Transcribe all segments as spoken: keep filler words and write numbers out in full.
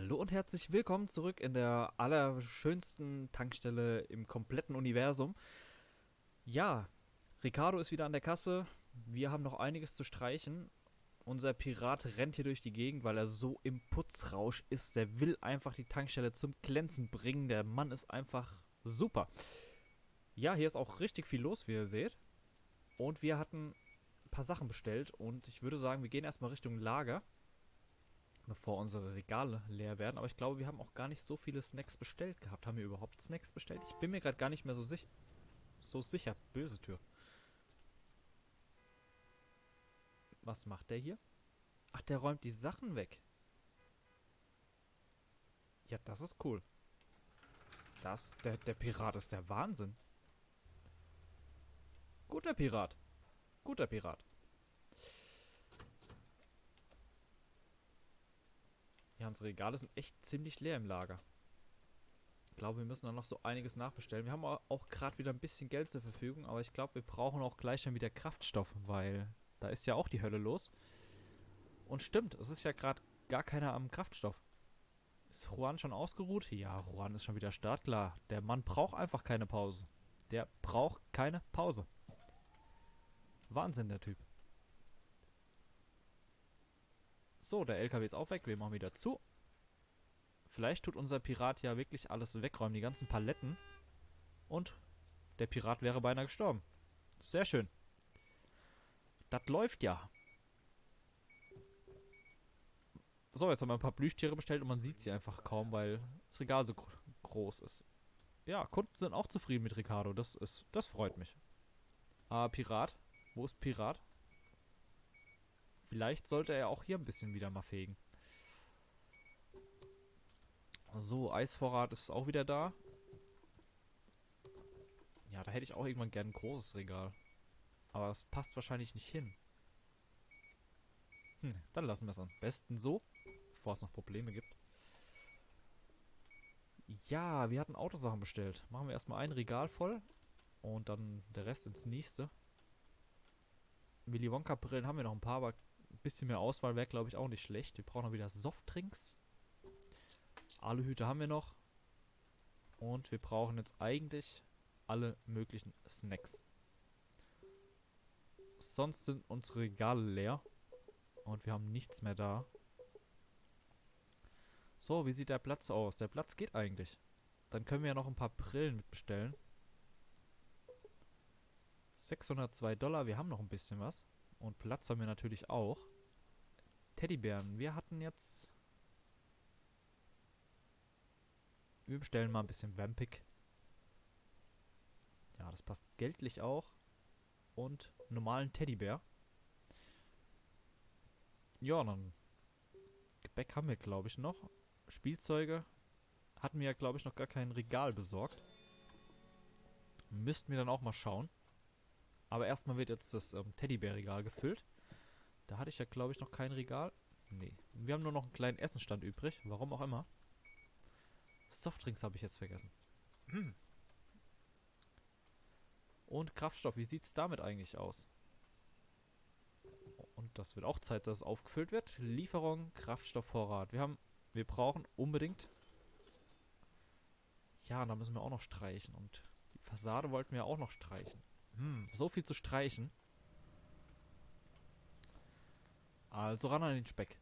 Hallo und herzlich willkommen zurück in der allerschönsten Tankstelle im kompletten Universum. Ja, Ricardo ist wieder an der Kasse. Wir haben noch einiges zu streichen. Unser Pirat rennt hier durch die Gegend, weil er so im Putzrausch ist. Der will einfach die Tankstelle zum Glänzen bringen. Der Mann ist einfach super. Ja, hier ist auch richtig viel los, wie ihr seht. Und wir hatten ein paar Sachen bestellt. Und ich würde sagen, wir gehen erstmal Richtung Lager, bevor unsere Regale leer werden. Aber ich glaube, wir haben auch gar nicht so viele Snacks bestellt gehabt. Haben wir überhaupt Snacks bestellt? Ich bin mir gerade gar nicht mehr so, sich so sicher. Böse Tür. Was macht der hier? Ach, der räumt die Sachen weg. Ja, das ist cool. Das, der, der Pirat ist der Wahnsinn. Guter Pirat. Guter Pirat. Ja, unsere Regale sind echt ziemlich leer im Lager. Ich glaube, wir müssen da noch so einiges nachbestellen. Wir haben auch gerade wieder ein bisschen Geld zur Verfügung, aber ich glaube, wir brauchen auch gleich schon wieder Kraftstoff, weil da ist ja auch die Hölle los. Und stimmt, es ist ja gerade gar keiner am Kraftstoff. Ist Juan schon ausgeruht? Ja, Juan ist schon wieder startklar. Der Mann braucht einfach keine Pause. Der braucht keine Pause. Wahnsinn, der Typ. So, der L K W ist auch weg. Wir machen wieder zu. Vielleicht tut unser Pirat ja wirklich alles wegräumen, die ganzen Paletten. Und der Pirat wäre beinahe gestorben. Sehr schön. Das läuft ja. So, jetzt haben wir ein paar Plüschtiere bestellt und man sieht sie einfach kaum, weil das Regal so groß ist. Ja, Kunden sind auch zufrieden mit Ricardo. Das ist, das freut mich. Ah, Pirat. Wo ist Pirat? Vielleicht sollte er auch hier ein bisschen wieder mal fegen. So, Eisvorrat ist auch wieder da. Ja, da hätte ich auch irgendwann gern ein großes Regal. Aber es passt wahrscheinlich nicht hin. Hm, dann lassen wir es am besten so, bevor es noch Probleme gibt. Ja, wir hatten Autosachen bestellt. Machen wir erstmal ein Regal voll und dann der Rest ins nächste. Willy Wonka Brillen haben wir noch ein paar, aber ein bisschen mehr Auswahl wäre, glaube ich, auch nicht schlecht. Wir brauchen noch wieder Softdrinks. Aluhüte haben wir noch. Und wir brauchen jetzt eigentlich alle möglichen Snacks. Sonst sind unsere Regale leer. Und wir haben nichts mehr da. So, wie sieht der Platz aus? Der Platz geht eigentlich. Dann können wir ja noch ein paar Brillen mitbestellen. sechshundertzwei Dollar, wir haben noch ein bisschen was. Und Platz haben wir natürlich auch. Teddybären, wir hatten jetzt... Wir bestellen mal ein bisschen Vampik. Ja, das passt geldlich auch. Und normalen Teddybär. Ja, dann... Gebäck haben wir, glaube ich, noch. Spielzeuge hatten wir ja, glaube ich, noch gar kein Regal besorgt. Müssten wir dann auch mal schauen. Aber erstmal wird jetzt das ähm, Teddybär-Regal gefüllt. Da hatte ich ja, glaube ich, noch kein Regal. Nee. Wir haben nur noch einen kleinen Essenstand übrig. Warum auch immer. Softdrinks habe ich jetzt vergessen. Hm. Und Kraftstoff. Wie sieht es damit eigentlich aus? Und das wird auch Zeit, dass es aufgefüllt wird. Lieferung, Kraftstoffvorrat. Wir haben, wir brauchen unbedingt... Ja, da müssen wir auch noch streichen. Und die Fassade wollten wir auch noch streichen. Hm, so viel zu streichen. Also ran an den Speck.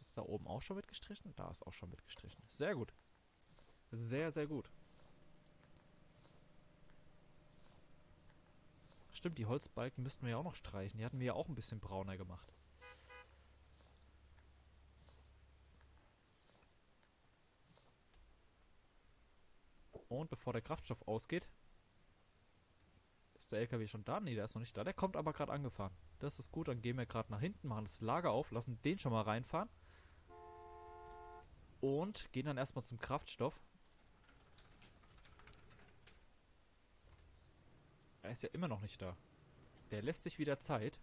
Ist da oben auch schon mitgestrichen? Da ist auch schon mitgestrichen. Sehr gut. Sehr, sehr gut. Stimmt, die Holzbalken müssten wir ja auch noch streichen. Die hatten wir ja auch ein bisschen brauner gemacht. Und bevor der Kraftstoff ausgeht, ist der L K W schon da? Nee, der ist noch nicht da. Der kommt aber gerade angefahren. Das ist gut. Dann gehen wir gerade nach hinten, machen das Lager auf, lassen den schon mal reinfahren. Und gehen dann erstmal zum Kraftstoff. Er ist ja immer noch nicht da. Der lässt sich wieder Zeit.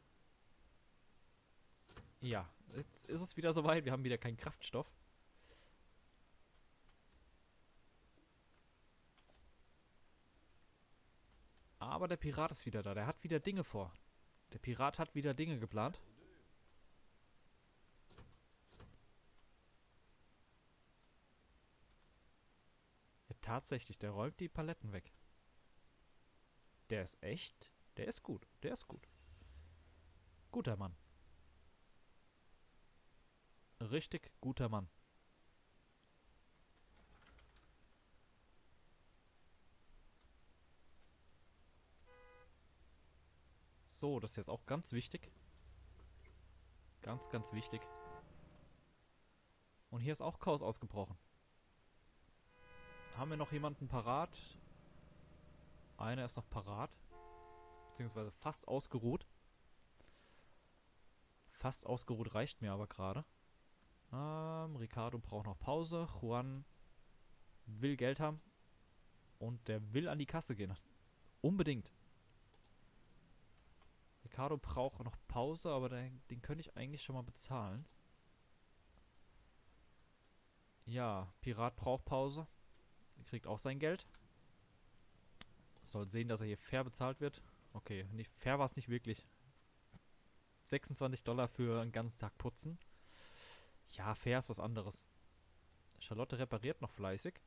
Ja, jetzt ist es wieder soweit. Wir haben wieder keinen Kraftstoff. Aber der Pirat ist wieder da. Der hat wieder Dinge vor. Der Pirat hat wieder Dinge geplant. Ja, tatsächlich, der räumt die Paletten weg. Der ist echt. Der ist gut. Der ist gut. Guter Mann. Richtig guter Mann. So, das ist jetzt auch ganz wichtig. Ganz, ganz wichtig. Und hier ist auch Chaos ausgebrochen. Haben wir noch jemanden parat? Einer ist noch parat. Beziehungsweise fast ausgeruht. Fast ausgeruht reicht mir aber gerade. Ähm, Ricardo braucht noch Pause. Juan will Geld haben. Und der will an die Kasse gehen. Unbedingt. Ricardo braucht noch Pause, aber den, den könnte ich eigentlich schon mal bezahlen. Ja, Pirat braucht Pause. Er kriegt auch sein Geld. Soll sehen, dass er hier fair bezahlt wird. Okay, nicht, fair war es nicht wirklich. sechsundzwanzig Dollar für einen ganzen Tag putzen. Ja, fair ist was anderes. Charlotte repariert noch fleißig.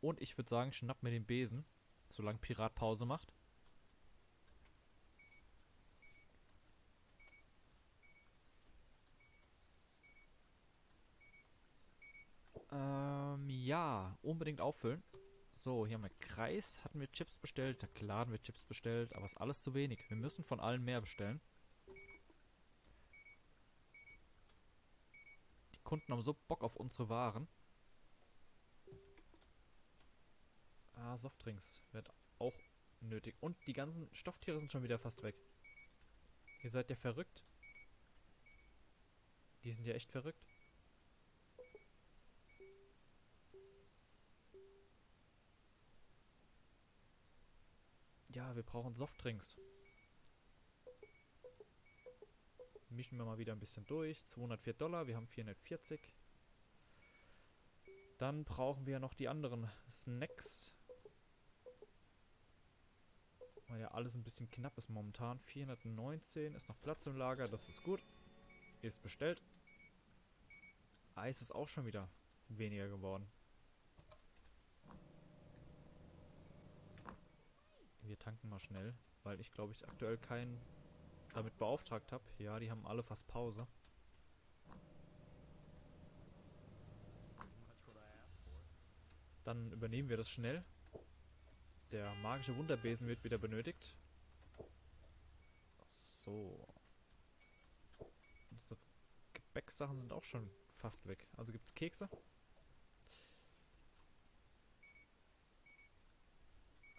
Und ich würde sagen, schnapp mir den Besen, solange Pirat Pause macht. Ähm, ja, unbedingt auffüllen. So, hier haben wir Kreis. Hatten wir Chips bestellt? Na klar, hatten wir Chips bestellt, aber ist alles zu wenig. Wir müssen von allen mehr bestellen. Kunden haben so Bock auf unsere Waren. Ah, Softdrinks wird auch nötig. Und die ganzen Stofftiere sind schon wieder fast weg. Ihr seid ja verrückt. Die sind ja echt verrückt. Ja, wir brauchen Softdrinks. Mischen wir mal wieder ein bisschen durch. zweihundertvier Dollar, wir haben vierhundertvierzig. Dann brauchen wir noch die anderen Snacks. Weil ja alles ein bisschen knapp ist momentan. vierhundertneunzehn, ist noch Platz im Lager, das ist gut. Ist bestellt. Eis ist auch schon wieder weniger geworden. Wir tanken mal schnell, weil ich glaube ich aktuell keinen damit beauftragt habe. Ja, die haben alle fast Pause. Dann übernehmen wir das schnell. Der magische Wunderbesen wird wieder benötigt. So. Unsere Gebäcksachen sind auch schon fast weg. Also gibt es Kekse.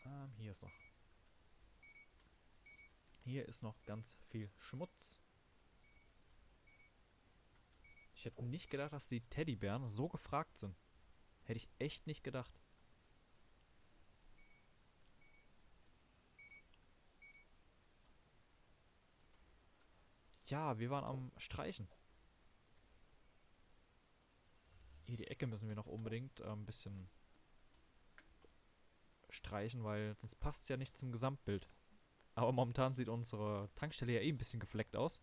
Ähm, hier ist noch. Hier ist noch ganz viel Schmutz. Ich hätte nicht gedacht, dass die Teddybären so gefragt sind. Hätte ich echt nicht gedacht. Ja, wir waren am Streichen. Hier die Ecke müssen wir noch unbedingt äh, ein bisschen streichen, weil sonst passt es ja nicht zum Gesamtbild. Aber momentan sieht unsere Tankstelle ja eh ein bisschen gefleckt aus.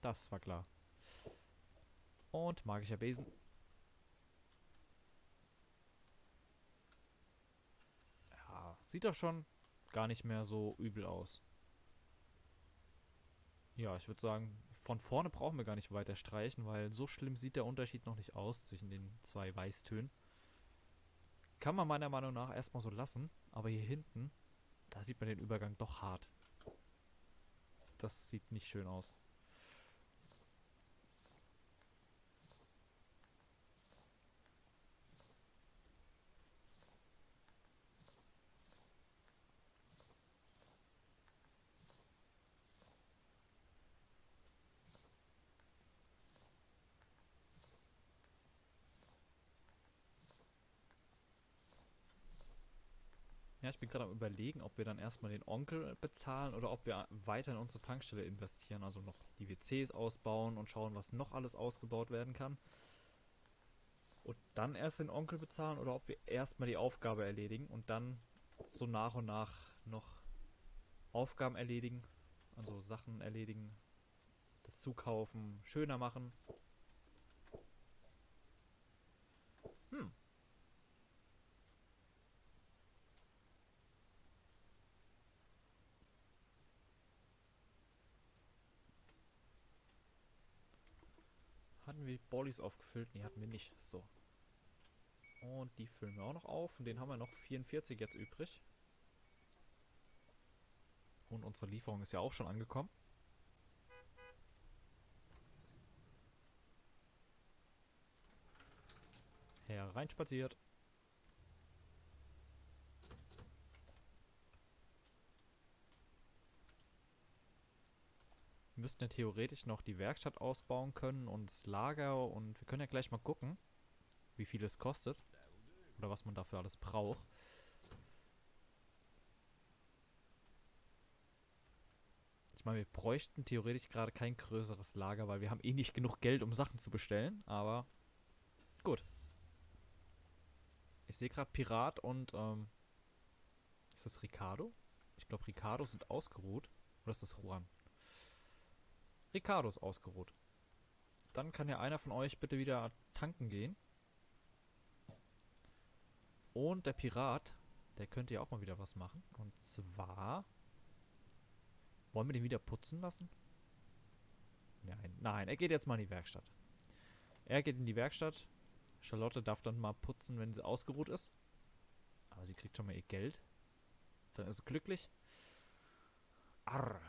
Das war klar. Und magischer Besen. Ja, sieht doch schon gar nicht mehr so übel aus. Ja, ich würde sagen, von vorne brauchen wir gar nicht weiter streichen, weil so schlimm sieht der Unterschied noch nicht aus zwischen den zwei Weißtönen. Kann man meiner Meinung nach erstmal so lassen, aber hier hinten, da sieht man den Übergang doch hart. Das sieht nicht schön aus. Ja, ich bin gerade am Überlegen, ob wir dann erstmal den Onkel bezahlen oder ob wir weiter in unsere Tankstelle investieren. Also noch die W Cs ausbauen und schauen, was noch alles ausgebaut werden kann. Und dann erst den Onkel bezahlen oder ob wir erstmal die Aufgabe erledigen und dann so nach und nach noch Aufgaben erledigen. Also Sachen erledigen, dazu kaufen, schöner machen. Hm. Hatten wir Bollies aufgefüllt? Nee, hatten wir nicht. So. Und die füllen wir auch noch auf. Und den haben wir noch vierundvierzig jetzt übrig. Und unsere Lieferung ist ja auch schon angekommen. Hereinspaziert. Wir müssten ja theoretisch noch die Werkstatt ausbauen können und das Lager, und wir können ja gleich mal gucken, wie viel es kostet oder was man dafür alles braucht. Ich meine, wir bräuchten theoretisch gerade kein größeres Lager, weil wir haben eh nicht genug Geld, um Sachen zu bestellen, aber gut. Ich sehe gerade Pirat und, ähm, ist das Ricardo? Ich glaube, Ricardo sind ausgeruht. Oder ist das Juan? Ricardo ist ausgeruht. Dann kann ja einer von euch bitte wieder tanken gehen. Und der Pirat, der könnte ja auch mal wieder was machen. Und zwar... Wollen wir den wieder putzen lassen? Nein, nein, er geht jetzt mal in die Werkstatt. Er geht in die Werkstatt. Charlotte darf dann mal putzen, wenn sie ausgeruht ist. Aber sie kriegt schon mal ihr Geld. Dann ist sie glücklich. Arr.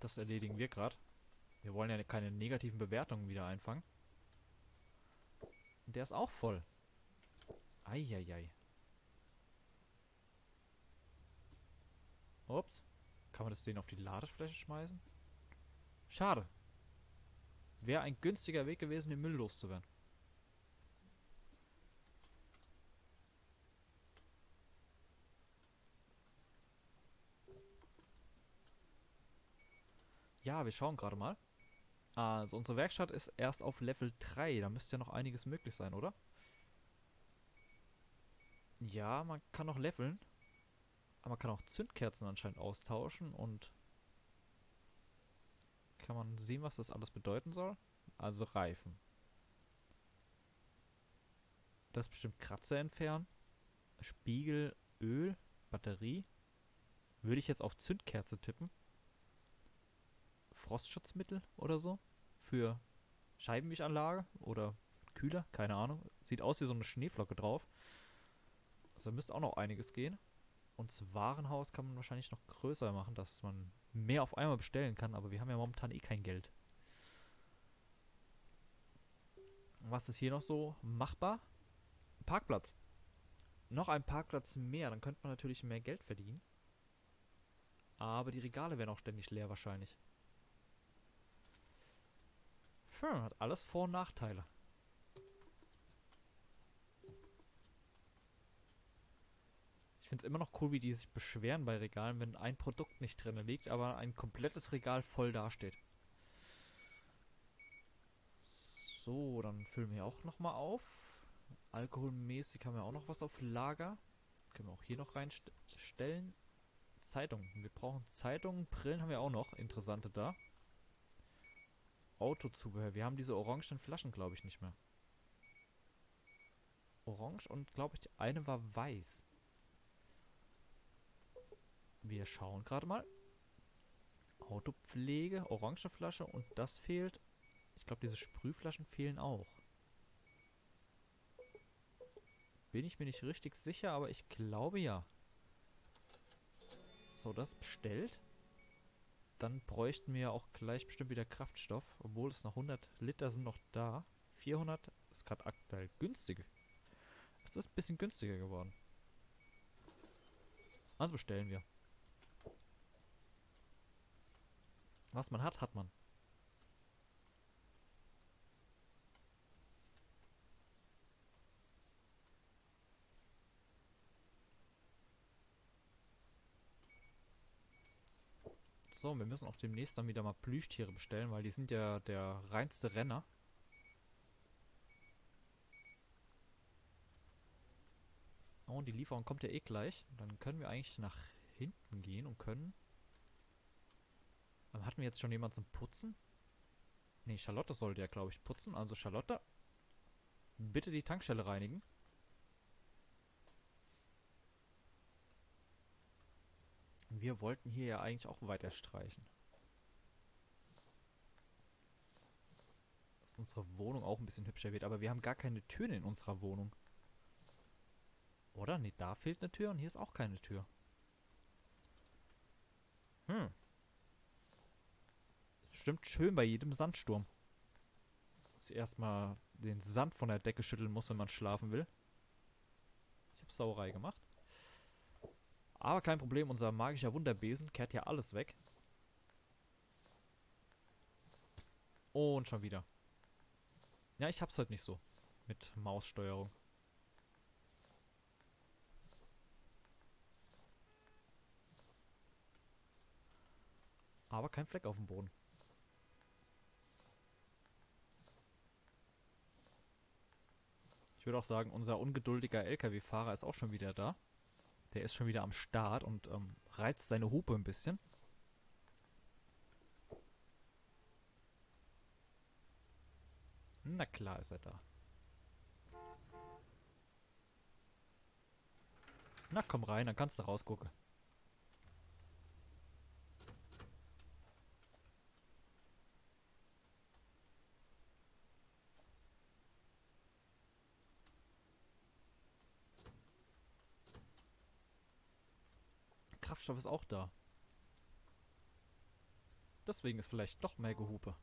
Das erledigen wir gerade. Wir wollen ja keine negativen Bewertungen wieder einfangen. Und der ist auch voll. Eieiei. Ups. Kann man das Ding auf die Ladefläche schmeißen? Schade. Wäre ein günstiger Weg gewesen, den Müll loszuwerden. Ja, wir schauen gerade mal. Also unsere Werkstatt ist erst auf Level drei. Da müsste ja noch einiges möglich sein, oder? Ja, man kann noch leveln. Aber man kann auch Zündkerzen anscheinend austauschen und... Kann man sehen, was das alles bedeuten soll? Also Reifen. Das ist bestimmt Kratzer entfernen. Spiegel, Öl, Batterie. Würde ich jetzt auf Zündkerze tippen. Frostschutzmittel oder so für Scheibenwischanlage oder Kühler, keine Ahnung. Sieht aus wie so eine Schneeflocke drauf. Also da müsste auch noch einiges gehen. Und das Warenhaus kann man wahrscheinlich noch größer machen, dass man mehr auf einmal bestellen kann, aber wir haben ja momentan eh kein Geld. Was ist hier noch so machbar? Parkplatz. Noch ein Parkplatz mehr, dann könnte man natürlich mehr Geld verdienen. Aber die Regale wären auch ständig leer wahrscheinlich. Hm, hat alles Vor- und Nachteile. Ich finde es immer noch cool, wie die sich beschweren bei Regalen, wenn ein Produkt nicht drin liegt, aber ein komplettes Regal voll dasteht. So, dann füllen wir auch nochmal auf. Alkoholmäßig haben wir auch noch was auf Lager. Können wir auch hier noch reinstellen. Zeitungen. Wir brauchen Zeitungen. Brillen haben wir auch noch. Interessante da. Autozubehör. Wir haben diese orangenen Flaschen, glaube ich, nicht mehr. Orange und, glaube ich, eine war weiß. Wir schauen gerade mal. Autopflege, orange Flasche und das fehlt. Ich glaube, diese Sprühflaschen fehlen auch. Bin ich mir nicht richtig sicher, aber ich glaube ja. So, das bestellt. Dann bräuchten wir auch gleich bestimmt wieder Kraftstoff, obwohl es noch hundert Liter sind noch da. vierhundert ist gerade aktuell günstig. Es ist ein bisschen günstiger geworden. Also bestellen wir. Was man hat, hat man. So, wir müssen auch demnächst dann wieder mal Plüschtiere bestellen, weil die sind ja der reinste Renner. Oh, die Lieferung kommt ja eh gleich. Dann können wir eigentlich nach hinten gehen und können... Aber hatten wir jetzt schon jemanden zum Putzen? Ne, Charlotte sollte ja, glaube ich, putzen. Also Charlotte, bitte die Tankstelle reinigen. Wir wollten hier ja eigentlich auch weiter streichen. Dass unsere Wohnung auch ein bisschen hübscher wird. Aber wir haben gar keine Türen in unserer Wohnung. Oder? Ne, da fehlt eine Tür und hier ist auch keine Tür. Hm. Stimmt schön bei jedem Sandsturm. Dass ich erstmal den Sand von der Decke schütteln muss, wenn man schlafen will. Ich habe Sauerei gemacht. Aber kein Problem, unser magischer Wunderbesen kehrt hier alles weg. Und schon wieder. Ja, ich hab's halt nicht so. Mit Maussteuerung. Aber kein Fleck auf dem Boden. Ich würde auch sagen, unser ungeduldiger L K W-Fahrer ist auch schon wieder da. Der ist schon wieder am Start und ähm, reizt seine Hupe ein bisschen. Na klar ist er da. Na komm rein, dann kannst du rausgucken. Kraftstoff ist auch da. Deswegen ist vielleicht doch mehr Gehupe.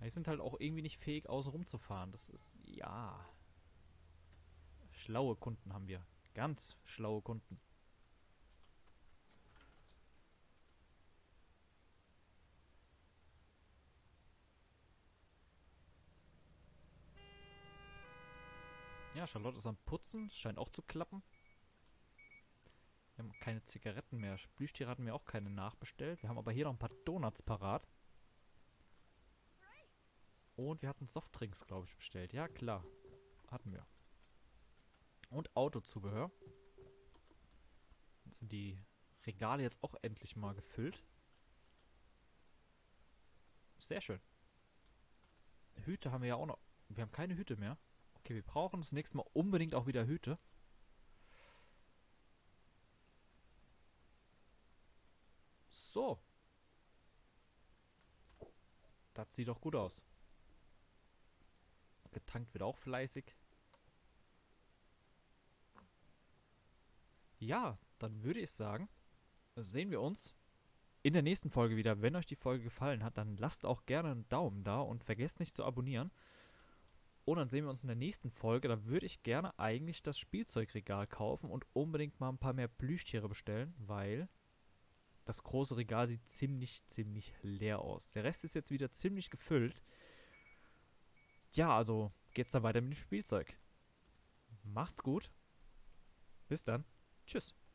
Die sind halt auch irgendwie nicht fähig, außen rum zu fahren. Das ist, ja... Schlaue Kunden haben wir. Ganz schlaue Kunden. Ja, Charlotte ist am Putzen. Scheint auch zu klappen. Wir haben keine Zigaretten mehr. Plüschtiere hatten wir auch keine nachbestellt. Wir haben aber hier noch ein paar Donuts parat. Und wir hatten Softdrinks, glaube ich, bestellt. Ja, klar. Hatten wir. Und Autozubehör. Dann sind die Regale jetzt auch endlich mal gefüllt. Sehr schön. Hüte haben wir ja auch noch. Wir haben keine Hüte mehr. Okay, wir brauchen das nächste Mal unbedingt auch wieder Hüte. So. Das sieht doch gut aus. Getankt wird auch fleißig. Ja, dann würde ich sagen, sehen wir uns in der nächsten Folge wieder. Wenn euch die Folge gefallen hat, dann lasst auch gerne einen Daumen da und vergesst nicht zu abonnieren. Und dann sehen wir uns in der nächsten Folge. Da würde ich gerne eigentlich das Spielzeugregal kaufen und unbedingt mal ein paar mehr Plüschtiere bestellen, weil... Das große Regal sieht ziemlich, ziemlich leer aus. Der Rest ist jetzt wieder ziemlich gefüllt. Ja, also geht's dann weiter mit dem Spielzeug. Macht's gut. Bis dann. Tschüss.